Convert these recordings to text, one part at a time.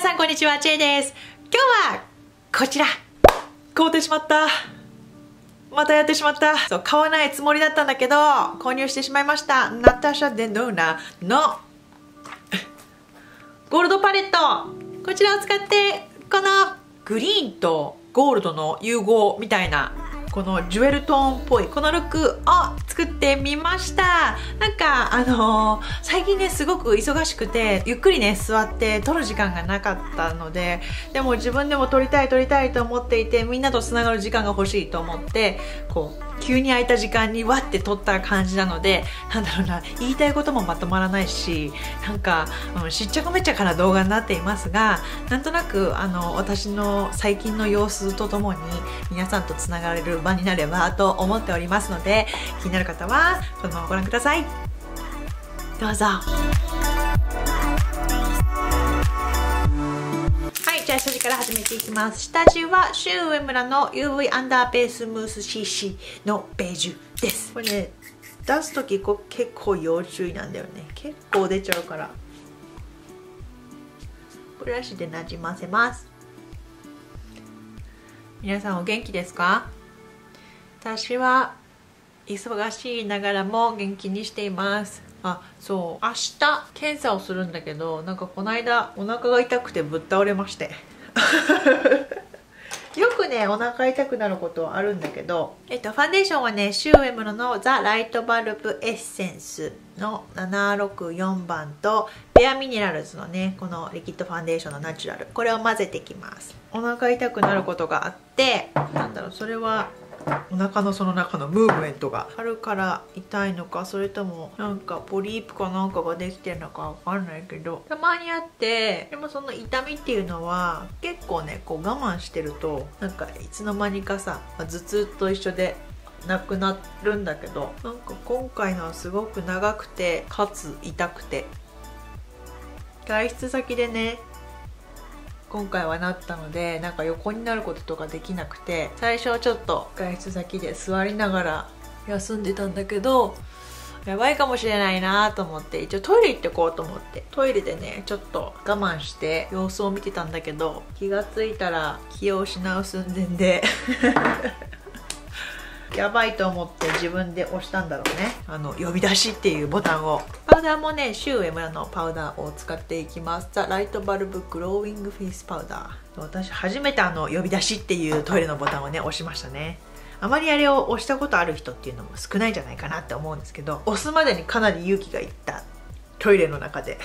皆さんこんにちは、ちえです。今日はこちら、買うてしまった。またやってしまった。そう、買わないつもりだったんだけど購入してしまいました。ナターシャ・デ・ノーナのゴールドパレット、こちらを使って、このグリーンとゴールドの融合みたいな、このジュエルトーンっぽいこのルックを作ってみました。なんか最近ねすごく忙しくて、ゆっくりね座って撮る時間がなかったので、でも自分でも撮りたいと思っていて、みんなとつながる時間が欲しいと思って、こう急に空いた時間にわって撮った感じなので、なんだろうな、言いたいこともまとまらないし、なんか、しっちゃかめっちゃかな動画になっていますが、なんとなく私の最近の様子とともに皆さんとつながれる場になればと思っておりますので、気になる方はこのままご覧ください。どうぞ。じゃあ下地から始めていきます。下地はシュウ上村の UV アンダーベースムース CC のベージュです。これね、出す時こう結構要注意なんだよね。結構出ちゃうから、ブラシでなじませます。皆さんお元気ですか？私は忙しいながらも元気にしています。あ、そう、明日検査をするんだけど、なんかこの間お腹が痛くてぶっ倒れましてよくねお腹痛くなることはあるんだけど、ファンデーションはねシュウエムロのザ・ライトバルブエッセンスの764番とベアミネラルズのねこのリキッドファンデーションのナチュラル、これを混ぜていきます。お腹痛くなることがあって、なんだろう、それはお腹のその中のムーブメントがあるから痛いのか、それともなんかポリープかなんかができてるのかわかんないけど、たまにあって、でもその痛みっていうのは結構ねこう我慢してると、なんかいつの間にかさ、頭痛と一緒でなくなるんだけど、なんか今回のはすごく長くてかつ痛くて、外出先でね今回はなったので、なんか横になることとかできなくて、最初はちょっと外出先で座りながら休んでたんだけど、やばいかもしれないなと思って、一応トイレ行ってこうと思って、トイレでねちょっと我慢して様子を見てたんだけど、気がついたら気を失う寸前でやばいと思って自分で押したんだろうね、呼び出しっていうボタンを。パウダーもねシュウエムラのパウダーを使っていきます。ザ・ライトバルブグローウィングフェイスパウダー。私初めて呼び出しっていうトイレのボタンをね押しましたね。あまりあれを押したことある人っていうのも少ないんじゃないかなって思うんですけど、押すまでにかなり勇気がいったトイレの中で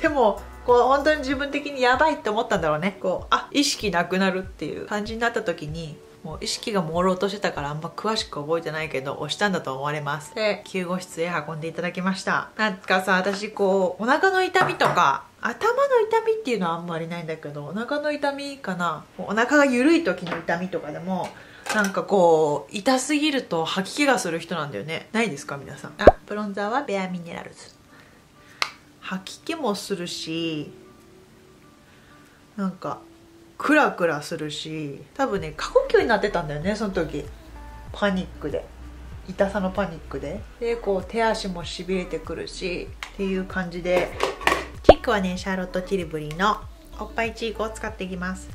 でもこう本当に自分的にやばいって思ったんだろうね。こう、あ、意識なくなるっていう感じになった時に、もう意識が朦朧としてたからあんま詳しく覚えてないけど押したんだと思われます。で、救護室へ運んでいただきました。なんかさ、私こうお腹の痛みとか頭の痛みっていうのはあんまりないんだけど、お腹の痛みかな、お腹が緩い時の痛みとかでも、なんかこう痛すぎると吐き気がする人なんだよね。ないですか皆さん？あ、ブロンザーはベアミネラルズ。吐き気もするし、なんかクラクラするし、多分ね過呼吸になってたんだよねその時、パニックで、痛さのパニックで、でこう手足もしびれてくるしっていう感じで、チークはねシャーロット・ティルブリーのおっぱいチークを使っていきます。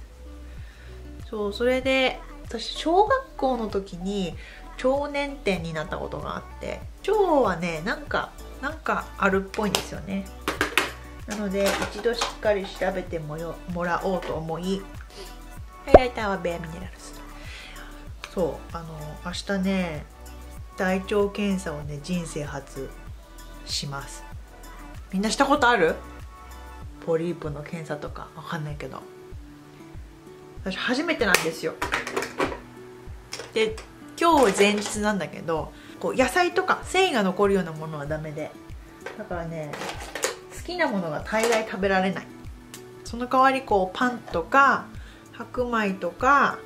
そう、それで私小学校の時に腸捻転になったことがあって、腸はねなんかあるっぽいんですよね。なので一度しっかり調べてもらおうと思い、ハイライターはベアミネラルズ。そう、明日ね大腸検査をね人生初します。みんなしたことある？ポリープの検査とかわかんないけど、私初めてなんですよ。で、今日前日なんだけど、こう野菜とか繊維が残るようなものはダメで、だからね好きなものが大概食べられない。その代わりこうパンとか白米とか、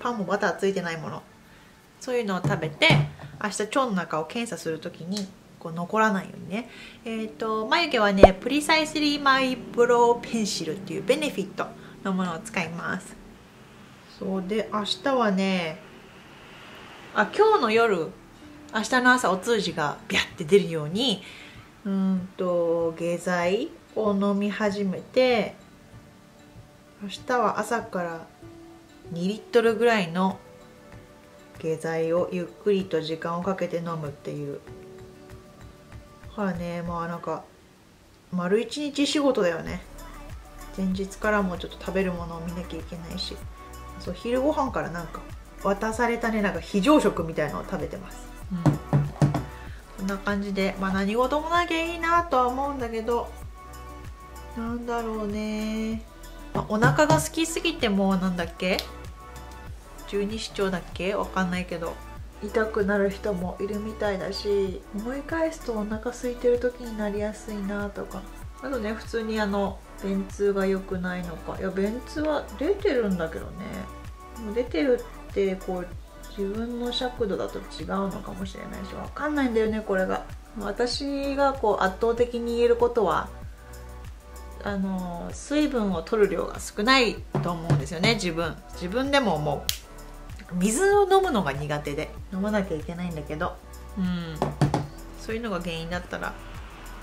パンもバターついてないもの、そういうのを食べて、明日腸の中を検査する時にこう残らないようにね。眉毛はねプリサイスリーマイブローペンシルっていうベネフィットのものを使います。そうで、明日はね、あ、今日の夜、明日の朝お通じがビャッて出るように、下剤を飲み始めて、明日は朝から2リットルぐらいの下剤をゆっくりと時間をかけて飲むっていう。だからね、まあなんか丸一日仕事だよね。前日からもちょっと食べるものを見なきゃいけないし、そう、昼ご飯からなんか渡されたね、なんか非常食みたいなのを食べてます。こんな感じで、まあ何事もなきゃいいなとは思うんだけど、なんだろうね。お腹が空きすぎても、なんだっけ、十二指腸だっけ、わかんないけど痛くなる人もいるみたいだし、思い返すとお腹空いてる時になりやすいなとか、あとね、普通に便通が良くないのか、いや便通は出てるんだけどね、もう出てるってこう自分の尺度だと違うのかもしれないし、わかんないんだよね。これが私がこう圧倒的に言えることは、水分を取る量が少ないと思うんですよね。自分でももう水を飲むのが苦手で、飲まなきゃいけないんだけど、そういうのが原因だったら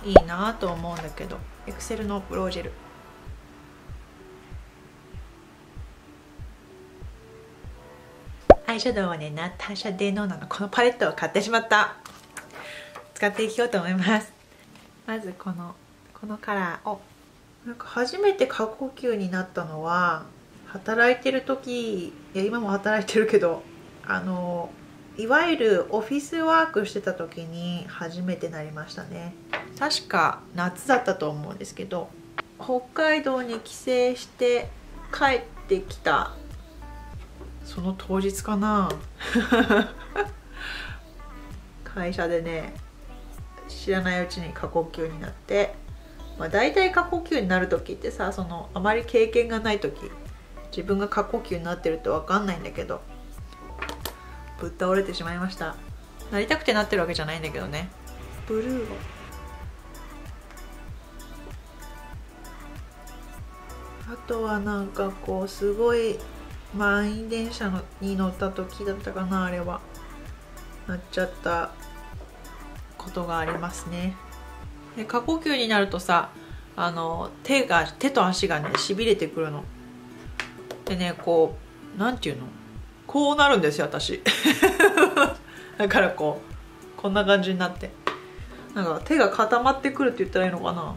いいなと思うんだけど。エクセルのブロージェル、アイシャドウはね、ナターシャ・デノーナのこのパレットを買ってしまった。使っていこうと思います。まずこのカラーを。なんか初めて過呼吸になったのは、働いてる時、いや今も働いてるけど、いわゆるオフィスワークしてた時に初めてなりましたね。確か夏だったと思うんですけど、北海道に帰省して帰ってきたその当日かな会社でね、知らないうちに過呼吸になって、まあ、大体過呼吸になる時ってさ、あまり経験がない時、自分が過呼吸になってるって分かんないんだけど、ぶっ倒れてしまいました。なりたくてなってるわけじゃないんだけどね。ブルーをあとはなんかこうすごい満員電車に乗った時だったかな、あれはなっちゃったことがありますね。で、過呼吸になるとさ、手と足がねしびれてくるのでね、こうなんていうの、こうなるんですよ私だからこんな感じになって、なんか手が固まってくるって言ったらいいのかな、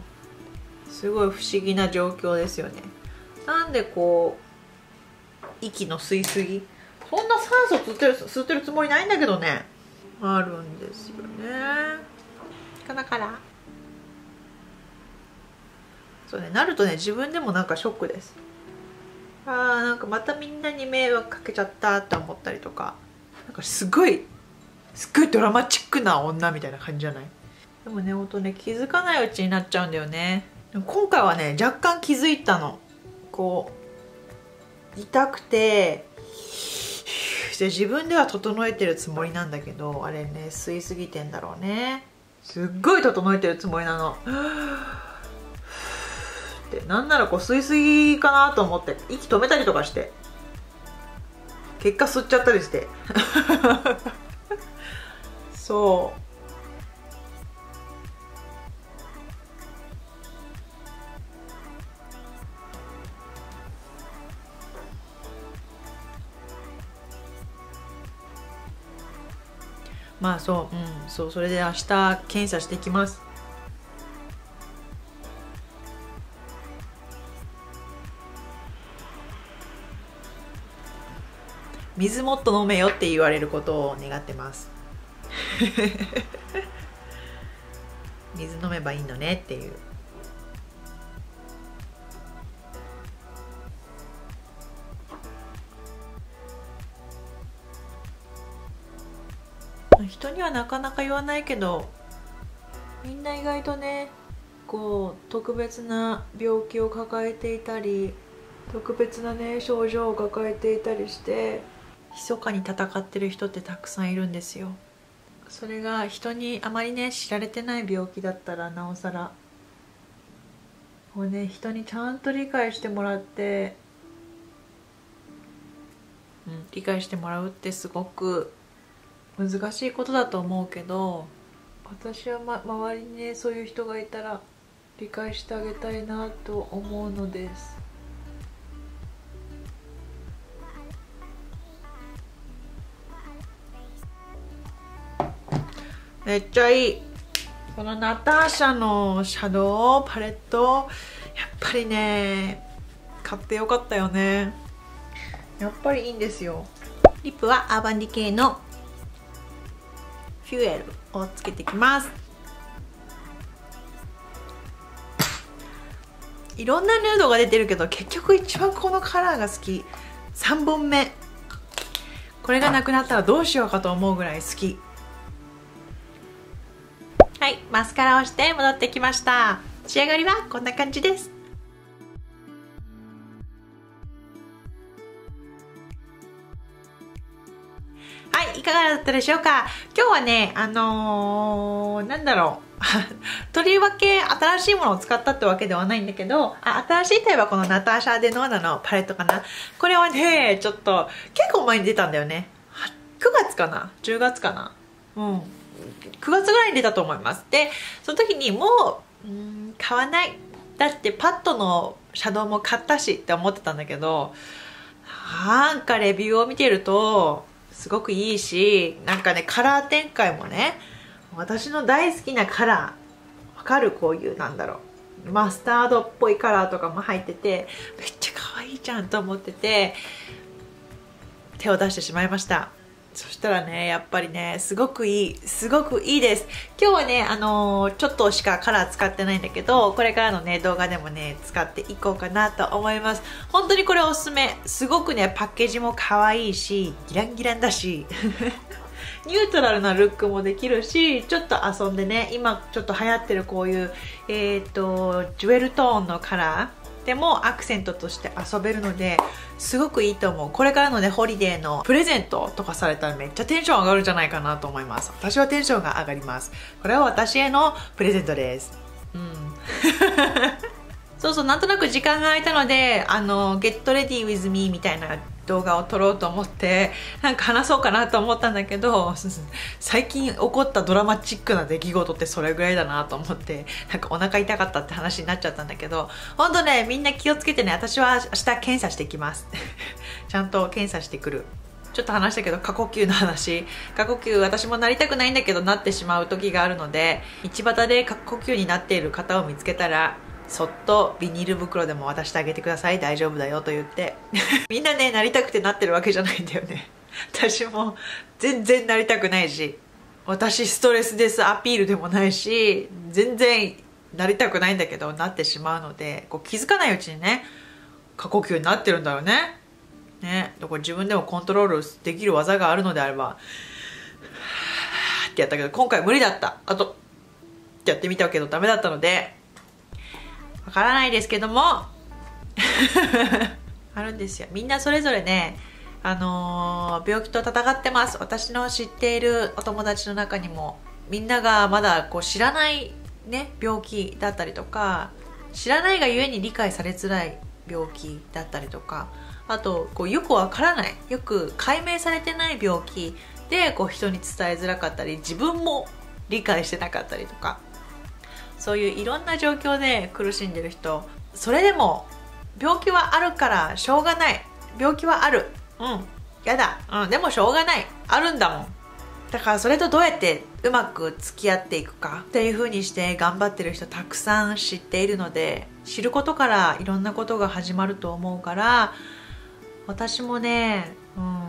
すごい不思議な状況ですよね。なんでこう息の吸いすぎ、そんな酸素吸ってるつもりないんだけどね、あるんですよね。このカラー、そうね、なるとね自分でもなんかショックです。なんかまたみんなに迷惑かけちゃったって思ったりとか、なんかすっごいドラマチックな女みたいな感じじゃない？でもね、ほんとね、気づかないうちになっちゃうんだよね。でも今回はね、若干気づいたの。こう痛くて自分では整えてるつもりなんだけど、あれね、吸いすぎてんだろうね。すっごい整えてるつもりなの。なんならこう吸いすぎかなと思って息止めたりとかして、結果吸っちゃったりしてそうまあそう、そう、それで明日検査してきます。水もっと飲めよって言われることを願ってます水飲めばいいのねっていう。人にはなかなか言わないけど、みんな意外とね、こう特別な病気を抱えていたり、特別なね症状を抱えていたりして、密かに戦ってる人ってたくさんいるんですよ。それが人にあまりね知られてない病気だったらなおさら、もうね、人にちゃんと理解してもらって、理解してもらうってすごく難しいことだと思うけど、私は、周りにねそういう人がいたら理解してあげたいなと思うのです。めっちゃいい。このナターシャのシャドウパレット、やっぱりね買ってよかったよね。やっぱりいいんですよ。リップはアーバンディケイのフュエルをつけてきます。いろんなヌードが出てるけど、結局一番このカラーが好き。3本目、これがなくなったらどうしようかと思うぐらい好き。はい、マスカラをして戻ってきました。仕上がりはこんな感じです。はい、いかがだったでしょうか。今日はね、なんだろうとりわけ新しいものを使ったってわけではないんだけど、新しいといえばこのナターシャ・デ・ノーダのパレットかな。これはねちょっと結構前に出たんだよね。9月かな10月かな、うん、9月ぐらいに出たと思います。でその時にもう買わない、だってパッドのシャドウも買ったしって思ってたんだけど、なんかレビューを見てるとすごくいいし、なんかねカラー展開もね、私の大好きなカラーわかる、こういうなんだろうマスタードっぽいカラーとかも入ってて、めっちゃ可愛いじゃんと思ってて手を出してしまいました。そしたらねやっぱりねすごくいいです。今日はねちょっとしかカラー使ってないんだけど、これからのね動画でもね使っていこうかなと思います。本当にこれおすすめ。すごくねパッケージも可愛いしギランギランだしニュートラルなルックもできるし、ちょっと遊んでね、今ちょっと流行ってるこういうジュエルトーンのカラーでもアクセントとして遊べるのですごくいいと思う。これからのねホリデーのプレゼントとかされたらめっちゃテンション上がるんじゃないかなと思います。私はテンションが上がります。これは私へのプレゼントです、うん、そうそう、なんとなく時間が空いたのでゲットレディウィズミーみたいな動画を撮ろうと思ってなんか話そうかなと思ったんだけど、最近起こったドラマチックな出来事ってそれぐらいだなと思って、なんかお腹痛かったって話になっちゃったんだけど、ほんとねみんな気をつけてね。私は明日検査してきますちゃんと検査してくる。ちょっと話したけど過呼吸の話、過呼吸私もなりたくないんだけどなってしまう時があるので、道端で過呼吸になっている方を見つけたらそっとビニール袋でも渡してあげてください、大丈夫だよと言ってみんなねなりたくてなってるわけじゃないんだよね。私も全然なりたくないし、私ストレスですアピールでもないし、全然なりたくないんだけどなってしまうので、こう気づかないうちにね過呼吸になってるんだよね。だから自分でもコントロールできる技があるのであればってやったけど、今回無理だった。あとってやってみたけどダメだったので、わからないですけどもあるんですよ。みんなそれぞれね病気と闘ってます。私の知っているお友達の中にもみんながまだこう知らないね病気だったりとか、知らないがゆえに理解されづらい病気だったりとか、あとこうよくわからない、よく解明されてない病気でこう人に伝えづらかったり、自分も理解してなかったりとか、そういういろんな状況で苦しんでる人、それでも病気はあるからしょうがない、病気はある、うんやだ、うんでもしょうがない、あるんだもん、だからそれとどうやってうまく付き合っていくかっていう風にして頑張ってる人たくさん知っているので、知ることからいろんなことが始まると思うから、私もね、うん、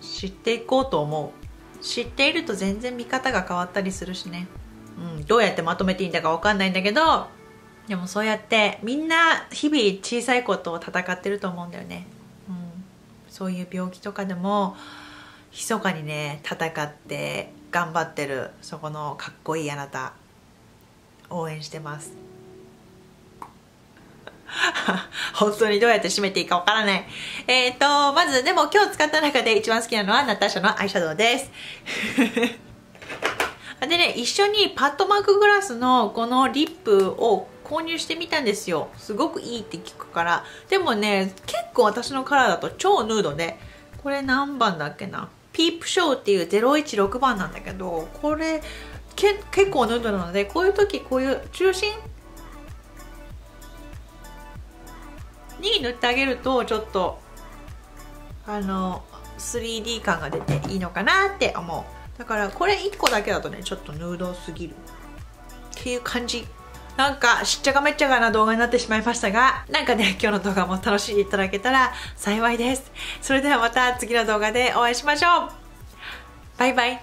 知っていこうと思う。知っていると全然見方が変わったりするしね、うん、どうやってまとめていいんだかわかんないんだけど、でもそうやってみんな日々小さいことを戦ってると思うんだよね、うん、そういう病気とかでも密かにね戦って頑張ってる、そこのかっこいいあなた応援してます本当にどうやって締めていいかわからない。まずでも今日使った中で一番好きなのはナターシャのアイシャドウですでね、一緒にパッドマークグラスのこのリップを購入してみたんですよ。すごくいいって聞くから。でもね結構私のカラーだと超ヌードで、これ何番だっけな、ピープショーっていう016番なんだけど、これ結構ヌードなので、こういう時こういう中心に塗ってあげるとちょっと3D 感が出ていいのかなって思う。だからこれ1個だけだとねちょっとヌードすぎるっていう感じ。なんかしっちゃかめっちゃかな動画になってしまいましたが、なんかね今日の動画も楽しんでいただけたら幸いです。それではまた次の動画でお会いしましょう。バイバイ。